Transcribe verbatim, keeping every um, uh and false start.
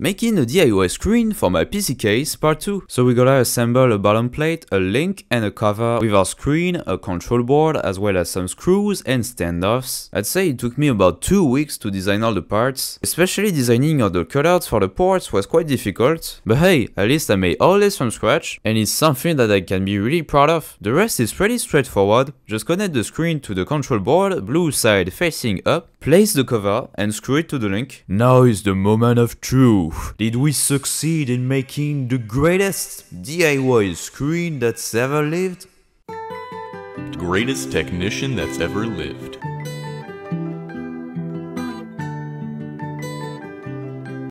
Making a D I Y screen for my P C case part two. So we're gonna assemble a bottom plate, a link and a cover with our screen, a control board as well as some screws and standoffs. I'd say it took me about two weeks to design all the parts. Especially designing all the cutouts for the ports was quite difficult. But hey, at least I made all this from scratch and it's something that I can be really proud of. The rest is pretty straightforward, just connect the screen to the control board, blue side facing up, place the cover and screw it to the link. Now is the moment of truth. Did we succeed in making the greatest D I Y screen that's ever lived? The greatest technician that's ever lived.